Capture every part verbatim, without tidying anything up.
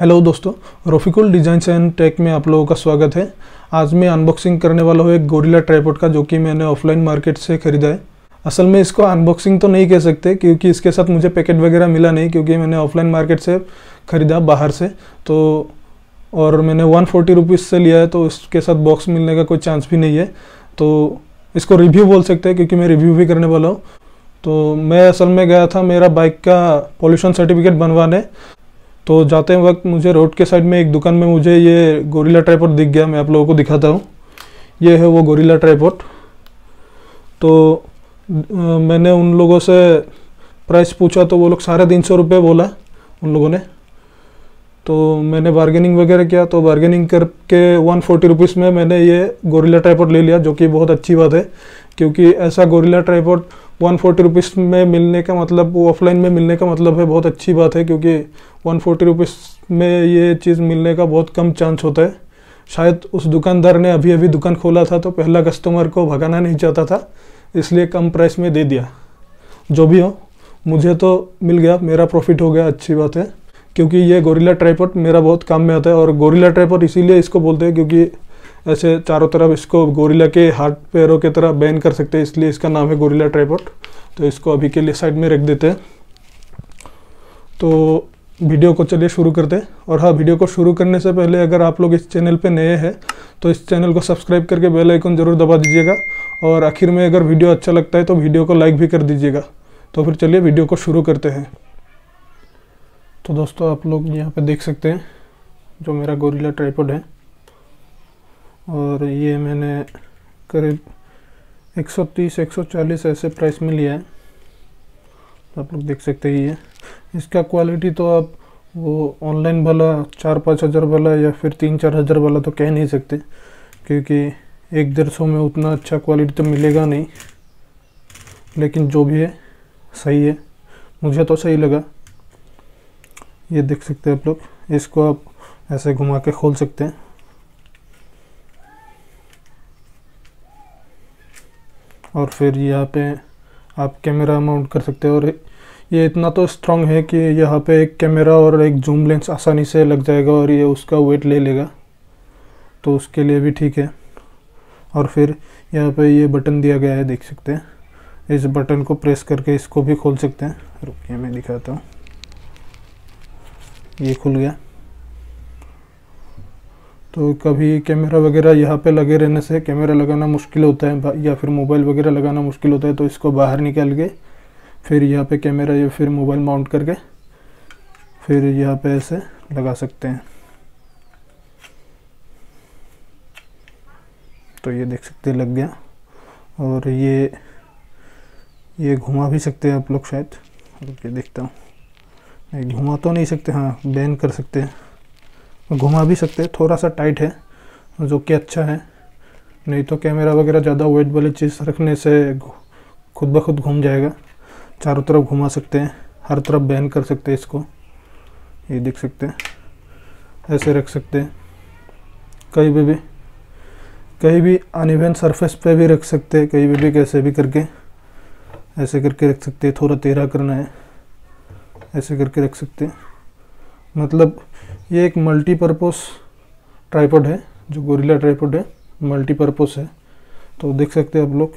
Hello दोस्तों, रोफिकुल designs and take में आप लोगों का स्वागत है। आज मैं अनबॉक्सिंग करने वाला हूँ एक गोरिल्ला ट्राइपॉड का, जो कि मैंने ऑफलाइन मार्केट से ख़रीदा है। असल में इसको अनबॉक्सिंग तो नहीं कह सकते क्योंकि इसके साथ मुझे पैकेट वगैरह मिला नहीं, क्योंकि मैंने ऑफलाइन मार्केट से ख़रीदा बाहर से, तो और मैंने वन फोर्टी रुपीज़ से लिया है, तो इसके साथ बॉक्स मिलने का कोई चांस भी नहीं है। तो इसको रिव्यू बोल सकते हैं क्योंकि मैं रिव्यू भी करने वाला हूँ। तो मैं असल में गया था मेरा बाइक का पॉल्यूशन सर्टिफिकेट बनवाने, तो जाते वक्त मुझे रोड के साइड में एक दुकान में मुझे ये गोरिल्ला ट्राइपॉड दिख गया। मैं आप लोगों को दिखाता हूँ, ये है वो गोरिल्ला ट्राइपॉड। तो आ, मैंने उन लोगों से प्राइस पूछा तो वो लोग साढ़े तीन सौ रुपये बोला उन लोगों ने। तो मैंने बार्गेनिंग वगैरह किया, तो बार्गेनिंग करके वन फोर्टी रुपीज़ में मैंने ये गोरिल्ला ट्राइपॉड ले लिया, जो कि बहुत अच्छी बात है, क्योंकि ऐसा gorilla tripod one forty rupees में मिलने का मतलब, वो ऑफलाइन में मिलने का मतलब है, बहुत अच्छी बात है, क्योंकि वन फोर्टी रुपीज़ में ये चीज़ मिलने का बहुत कम चांस होता है। शायद उस दुकानदार ने अभी अभी दुकान खोला था, तो पहला कस्टमर को भगाना नहीं चाहता था, इसलिए कम प्राइस में दे दिया। जो भी हो, मुझे तो मिल गया, मेरा प्रॉफिट हो गया, अच्छी बात है, क्योंकि ये गोरिल्ला ट्राइपॉड मेरा बहुत काम में आता है। और गोरिल्ला ट्राइपॉड इसीलिए इसको बोलते हैं क्योंकि ऐसे चारों तरफ इसको गोरिल्ला के हाथ पैरों की तरह बैन कर सकते हैं, इसलिए इसका नाम है गोरिल्ला ट्राइपॉड। तो इसको अभी के लिए साइड में रख देते हैं। तो वीडियो को चलिए शुरू करते हैं। और हाँ, वीडियो को शुरू करने से पहले अगर आप लोग इस चैनल पे नए हैं तो इस चैनल को सब्सक्राइब करके बेल आइकन ज़रूर दबा दीजिएगा, और आखिर में अगर वीडियो अच्छा लगता है तो वीडियो को लाइक भी कर दीजिएगा। तो फिर चलिए वीडियो को शुरू करते हैं। तो दोस्तों, आप लोग यहाँ पे देख सकते हैं जो मेरा गोरिल्ला ट्राइपॉड है, और ये मैंने करीब एक सौ तीस एक सौ चालीस ऐसे प्राइस में लिया है। तो आप लोग देख सकते हैं ये इसका क्वालिटी, तो आप वो ऑनलाइन वाला चार पाँच हज़ार वाला या फिर तीन चार हज़ार वाला तो कह नहीं सकते, क्योंकि एक डेढ़ सौ में उतना अच्छा क्वालिटी तो मिलेगा नहीं, लेकिन जो भी है सही है, मुझे तो सही लगा। ये देख सकते हैं आप लोग, इसको आप ऐसे घुमा के खोल सकते हैं। और फिर यहाँ पे आप कैमरा माउंट कर सकते हैं, और ये इतना तो स्ट्रॉन्ग है कि यहाँ पे एक कैमरा और एक जूम लेंस आसानी से लग जाएगा, और ये उसका वेट ले लेगा, तो उसके लिए भी ठीक है। और फिर यहाँ पे ये बटन दिया गया है, देख सकते हैं, इस बटन को प्रेस करके इसको भी खोल सकते हैं। रुकिए मैं दिखाता हूँ, ये खुल गया। तो कभी कैमरा वगैरह यहाँ पे लगे रहने से कैमरा लगाना मुश्किल होता है, या फिर मोबाइल वगैरह लगाना मुश्किल होता है, तो इसको बाहर निकाल के फिर यहाँ पे कैमरा या फिर मोबाइल माउंट करके फिर यहाँ पे ऐसे लगा सकते हैं। तो ये देख सकते हैं लग गया, और ये ये घुमा भी सकते हैं आप लोग शायद, रुकिए देखता हूँ। घुमा तो नहीं सकते, हाँ बैन कर सकते हैं, घुमा भी सकते हैं। थोड़ा सा टाइट है जो कि अच्छा है, नहीं तो कैमरा वगैरह ज़्यादा वेट वाली चीज़ रखने से खुद ब खुद घूम जाएगा। चारों तरफ घुमा सकते हैं, हर तरफ बैन कर सकते हैं इसको। ये देख सकते हैं, ऐसे रख सकते हैं, कहीं पे भी कहीं भी अनइवन सरफेस पे भी रख सकते हैं, कहीं पे भी कैसे भी करके ऐसे करके रख सकते हैं। थोड़ा टेढ़ा करना है, ऐसे करके रख सकते हैं। मतलब ये एक मल्टीपर्पज़ ट्राइपॉड है, जो गोरिल्ला ट्राइपॉड है मल्टीपर्पज़ है। तो देख सकते हैं आप लोग,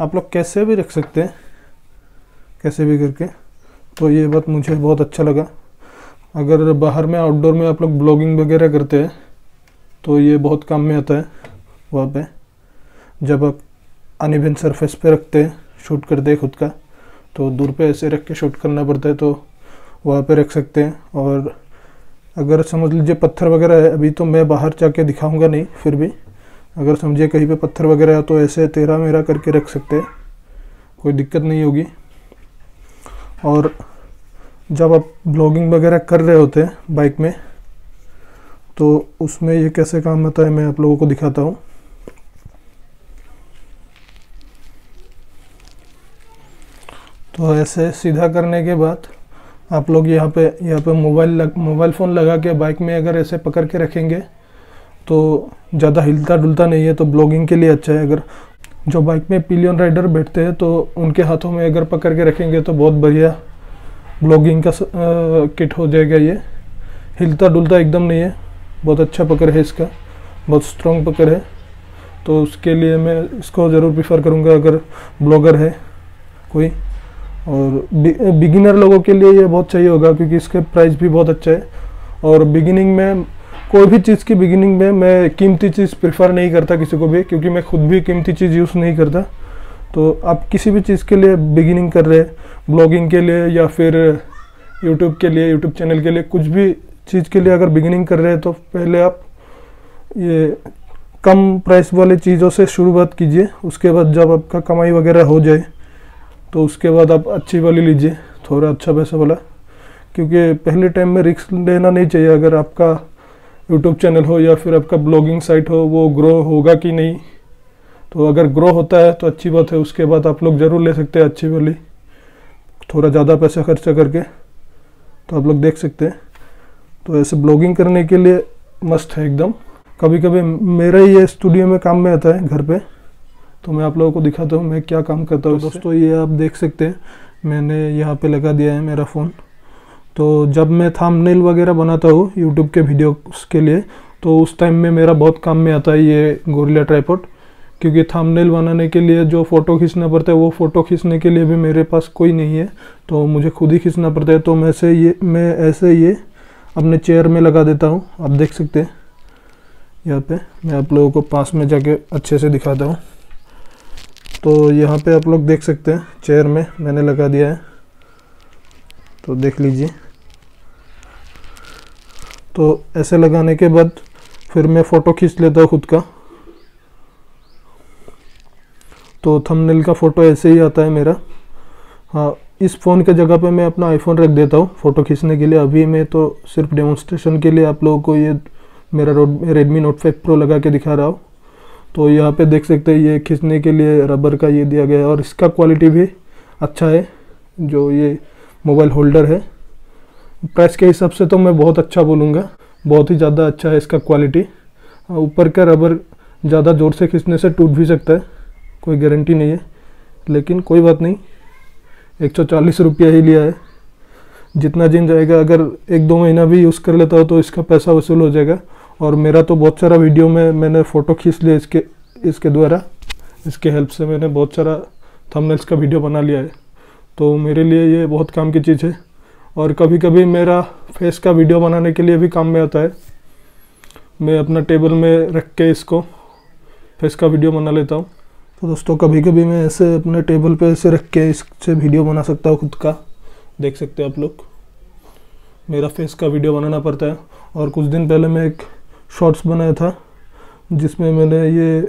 आप लोग कैसे भी रख सकते हैं, कैसे भी करके। तो ये बात मुझे बहुत अच्छा लगा। अगर बाहर में आउटडोर में आप लोग ब्लॉगिंग वगैरह करते हैं तो ये बहुत काम में आता है। वहाँ पे जब आप अनइवन सरफेस पे रखते हैं, शूट करते हैं खुद का, तो दूर पे ऐसे रख के शूट करना पड़ता है, तो वहाँ पे रख सकते हैं। और अगर समझ लीजिए पत्थर वगैरह है, अभी तो मैं बाहर जाके दिखाऊंगा नहीं, फिर भी अगर समझिए कहीं पे पत्थर वगैरह है तो ऐसे तेरा मेरा करके रख सकते हैं, कोई दिक्कत नहीं होगी। और जब आप ब्लॉगिंग वगैरह कर रहे होते हैं बाइक में, तो उसमें ये कैसे काम आता है मैं आप लोगों को दिखाता हूँ। तो ऐसे सीधा करने के बाद आप लोग यहाँ पे यहाँ पे मोबाइल लग मोबाइल फ़ोन लगा के बाइक में अगर ऐसे पकड़ के रखेंगे तो ज़्यादा हिलता डुलता नहीं है, तो ब्लॉगिंग के लिए अच्छा है। अगर जो बाइक में पिलियन राइडर बैठते हैं तो उनके हाथों में अगर पकड़ के रखेंगे तो बहुत बढ़िया ब्लॉगिंग का आ, किट हो जाएगा ये। हिलता डुलता एकदम नहीं है, बहुत अच्छा पकड़ है इसका, बहुत स्ट्रॉन्ग पकड़ है। तो उसके लिए मैं इसको ज़रूर प्रीफर करूँगा अगर ब्लॉगर है कोई। और बिगिनर लोगों के लिए ये बहुत चाहिए होगा क्योंकि इसके प्राइस भी बहुत अच्छा है। और बिगिनिंग में कोई भी चीज़ की बिगिनिंग में मैं कीमती चीज़ प्रेफर नहीं करता किसी को भी, क्योंकि मैं खुद भी कीमती चीज़ यूज़ नहीं करता। तो आप किसी भी चीज़ के लिए बिगिनिंग कर रहे हैं, ब्लॉगिंग के लिए या फिर यूट्यूब के लिए, यूट्यूब चैनल के लिए, कुछ भी चीज़ के लिए अगर बिगिनिंग कर रहे हैं तो पहले आप ये कम प्राइस वाली चीज़ों से शुरुआत कीजिए। उसके बाद जब आपका कमाई वगैरह हो जाए तो उसके बाद आप अच्छी वाली लीजिए, थोड़ा अच्छा पैसा वाला, क्योंकि पहले टाइम में रिस्क लेना नहीं चाहिए। अगर आपका यूट्यूब चैनल हो या फिर आपका ब्लॉगिंग साइट हो, वो ग्रो होगा कि नहीं, तो अगर ग्रो होता है तो अच्छी बात है, उसके बाद आप लोग ज़रूर ले सकते हैं अच्छी वाली, थोड़ा ज़्यादा पैसा खर्चा करके। तो आप लोग देख सकते हैं, तो ऐसे ब्लॉगिंग करने के लिए मस्त है एकदम। कभी कभी मेरा ये स्टूडियो में काम में आता है घर पे, तो मैं आप लोगों को दिखाता हूँ मैं क्या काम करता हूँ। तो दोस्तों ये आप देख सकते हैं, मैंने यहाँ पे लगा दिया है मेरा फ़ोन। तो जब मैं थंबनेल वगैरह बनाता हूँ यूट्यूब के वीडियोस के लिए, तो उस टाइम में मेरा बहुत काम में आता है ये गोरिल्ला ट्राइपॉड, क्योंकि थंबनेल बनाने के लिए जो फ़ोटो खींचना पड़ता है, वो फ़ोटो खींचने के लिए भी मेरे पास कोई नहीं है, तो मुझे खुद ही खींचना पड़ता है। तो मैं से ये मैं ऐसे ये अपने चेयर में लगा देता हूँ, आप देख सकते हैं यहाँ पे। मैं आप लोगों को पास में जाके अच्छे से दिखाता हूँ। तो यहाँ पे आप लोग देख सकते हैं चेयर में मैंने लगा दिया है, तो देख लीजिए। तो ऐसे लगाने के बाद फिर मैं फ़ोटो खींच लेता हूँ खुद का। तो थंबनेल का फ़ोटो ऐसे ही आता है मेरा। हाँ, इस फ़ोन के जगह पे मैं अपना आईफोन रख देता हूँ फ़ोटो खींचने के लिए। अभी मैं तो सिर्फ डेमोन्स्ट्रेशन के लिए आप लोगों को ये मेरा रेडमी नोट फाइव प्रो लगा के दिखा रहा हूँ। तो यहाँ पे देख सकते हैं ये खींचने के लिए रबर का ये दिया गया है, और इसका क्वालिटी भी अच्छा है। जो ये मोबाइल होल्डर है, प्राइस के हिसाब से तो मैं बहुत अच्छा बोलूँगा, बहुत ही ज़्यादा अच्छा है इसका क्वालिटी। ऊपर का रबर ज़्यादा ज़ोर से खींचने से टूट भी सकता है, कोई गारंटी नहीं है, लेकिन कोई बात नहीं। एक सौ चालीस रुपया ही लिया है, जितना दिन जाएगा अगर एक दो महीना भी यूज़ कर लेता हो तो इसका पैसा वसूल हो जाएगा। और मेरा तो बहुत सारा वीडियो में मैंने फ़ोटो खींच लिया इसके इसके द्वारा, इसके हेल्प से मैंने बहुत सारा थंबनेल्स का वीडियो बना लिया है। तो मेरे लिए ये बहुत काम की चीज़ है, और कभी कभी मेरा फेस का वीडियो बनाने के लिए भी काम में आता है। मैं अपना टेबल में रख के इसको फेस का वीडियो बना लेता हूँ। तो दोस्तों कभी कभी मैं ऐसे अपने टेबल पे ऐसे रख के इससे वीडियो बना सकता हूँ खुद का, देख सकते हैं आप लोग। मेरा फेस का वीडियो बनाना पड़ता है। और कुछ दिन पहले मैं एक शॉर्ट्स बनाया था जिसमें मैंने ये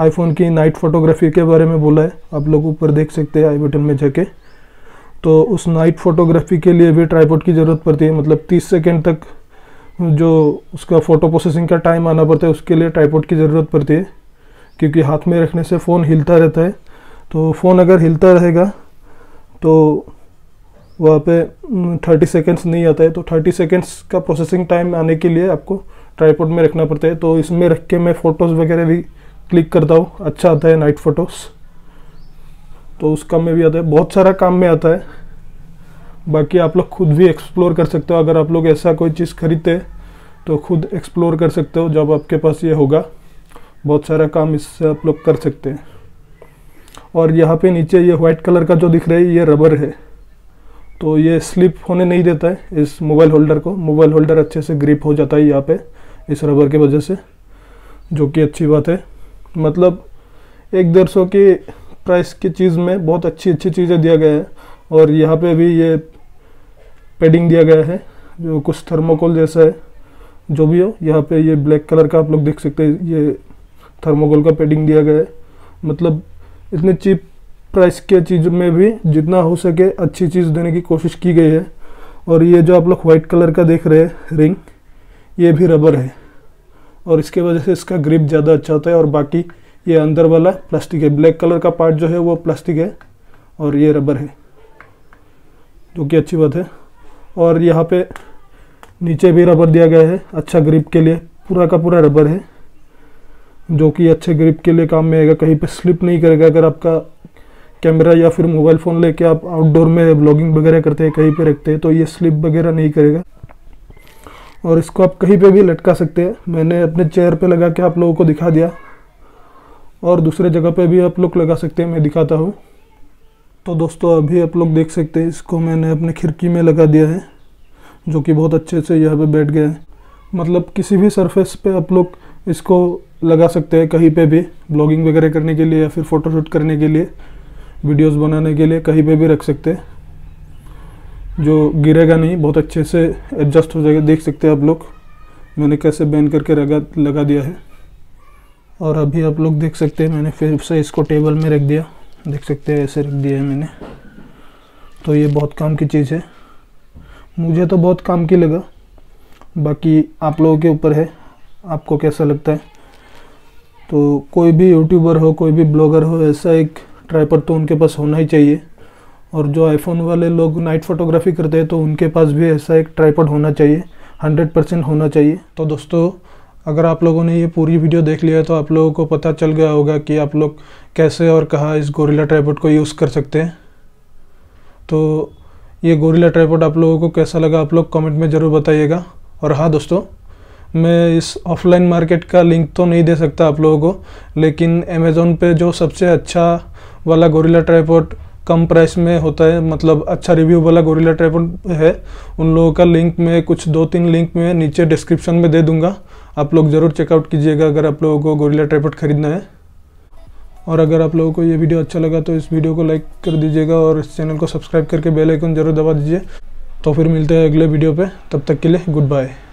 आईफोन की नाइट फोटोग्राफी के बारे में बोला है, आप लोग ऊपर देख सकते हैं आई बटन में जाके। तो उस नाइट फोटोग्राफी के लिए भी ट्राइपॉड की ज़रूरत पड़ती है, मतलब तीस सेकंड तक जो उसका फ़ोटो प्रोसेसिंग का टाइम आना पड़ता है, उसके लिए ट्राइपॉड की ज़रूरत पड़ती है, क्योंकि हाथ में रखने से फ़ोन हिलता रहता है। तो फ़ोन अगर हिलता रहेगा तो वहाँ पे तीस सेकंड्स नहीं आता है। तो तीस सेकंड्स का प्रोसेसिंग टाइम आने के लिए आपको ट्राइपॉड में रखना पड़ता है। तो इसमें रख के मैं फ़ोटोज़ वगैरह भी क्लिक करता हूँ, अच्छा आता है नाइट फ़ोटोज़। तो उस काम में भी आता है, बहुत सारा काम में आता है। बाकी आप लोग खुद भी एक्सप्लोर कर सकते हो, अगर आप लोग ऐसा कोई चीज़ खरीदते तो खुद एक्सप्लोर कर सकते हो। जब आपके पास ये होगा, बहुत सारा काम इससे आप लोग कर सकते हैं। और यहाँ पे नीचे ये वाइट कलर का जो दिख रहा है, ये रबर है, तो ये स्लिप होने नहीं देता है इस मोबाइल होल्डर को। मोबाइल होल्डर अच्छे से ग्रिप हो जाता है यहाँ पे इस रबर के वजह से, जो कि अच्छी बात है। मतलब एक डेढ़ सौ की प्राइस की चीज़ में बहुत अच्छी अच्छी चीज़ें दिया गया है। और यहाँ पे भी ये पैडिंग दिया गया है जो कुछ थर्मोकोल जैसा है, जो भी हो। यहाँ पे ये ब्लैक कलर का आप लोग देख सकते हैं, ये थर्मोकोल का पैडिंग दिया गया है। मतलब इतने चीप प्राइस के चीज़ में भी जितना हो सके अच्छी चीज़ देने की कोशिश की गई है। और ये जो आप लोग वाइट कलर का देख रहे हैं रिंग, ये भी रबर है, और इसके वजह से इसका ग्रिप ज़्यादा अच्छा होता है। और बाकी ये अंदर वाला प्लास्टिक है, ब्लैक कलर का पार्ट जो है वो प्लास्टिक है और ये रबर है, जो कि अच्छी बात है। और यहाँ पे नीचे भी रबर दिया गया है अच्छा ग्रिप के लिए, पूरा का पूरा रबर है, जो कि अच्छे ग्रिप के लिए काम में आएगा, कहीं पे स्लिप नहीं करेगा। अगर आपका कैमरा या फिर मोबाइल फ़ोन लेके आप आउटडोर में ब्लॉगिंग वगैरह करते हैं, कहीं पे रखते हैं, तो ये स्लिप वगैरह नहीं करेगा। और इसको आप कहीं पे भी लटका सकते हैं। मैंने अपने चेयर पे लगा के आप लोगों को दिखा दिया और दूसरे जगह पे भी आप लोग लगा सकते हैं, मैं दिखाता हूँ। तो दोस्तों अभी आप लोग देख सकते हैं इसको मैंने अपने खिड़की में लगा दिया है, जो कि बहुत अच्छे से यहाँ पे बैठ गया है। मतलब किसी भी सरफेस पे आप लोग इसको लगा सकते हैं, कहीं पे भी ब्लॉगिंग वगैरह करने के लिए या फिर फ़ोटोशूट करने के लिए, वीडियोस बनाने के लिए कहीं पे भी रख सकते हैं, जो गिरेगा नहीं, बहुत अच्छे से एडजस्ट हो जाएगा। देख सकते हैं आप लोग मैंने कैसे बैंड करके लगा लगा दिया है। और अभी आप लोग देख सकते हैं मैंने फिर से इसको टेबल में रख दिया, देख सकते हैं ऐसे रख दिया है मैंने। तो ये बहुत काम की चीज़ है, मुझे तो बहुत काम की लगा, बाकी आप लोगों के ऊपर है आपको कैसा लगता है। तो कोई भी यूट्यूबर हो, कोई भी ब्लॉगर हो, ऐसा एक ट्राइपॉड तो उनके पास होना ही चाहिए। और जो आईफोन वाले लोग नाइट फोटोग्राफी करते हैं तो उनके पास भी ऐसा एक ट्राइपॉड होना चाहिए, हंड्रेड परसेंट होना चाहिए। तो दोस्तों अगर आप लोगों ने ये पूरी वीडियो देख लिया है तो आप लोगों को पता चल गया होगा कि आप लोग कैसे और कहाँ इस गोरिल्ला ट्राइपॉड को यूज़ कर सकते हैं। तो ये गोरिल्ला ट्राइपॉड आप लोगों को कैसा लगा आप लोग कमेंट में ज़रूर बताइएगा। और हाँ दोस्तों, मैं इस ऑफलाइन मार्केट का लिंक तो नहीं दे सकता आप लोगों को, लेकिन अमेज़ोन पे जो सबसे अच्छा वाला गोरिल्ला ट्राइपॉड कम प्राइस में होता है, मतलब अच्छा रिव्यू वाला गोरिल्ला ट्राइपॉड है, उन लोगों का लिंक मैं कुछ दो तीन लिंक में नीचे डिस्क्रिप्शन में दे दूँगा, आप लोग ज़रूर चेकआउट कीजिएगा अगर आप लोगों को गोरिल्ला ट्राइपॉड ख़रीदना है। और अगर आप लोगों को ये वीडियो अच्छा लगा तो इस वीडियो को लाइक कर दीजिएगा और इस चैनल को सब्सक्राइब करके बेल आइकन जरूर दबा दीजिए। तो फिर मिलते हैं अगले वीडियो पे, तब तक के लिए गुड बाय।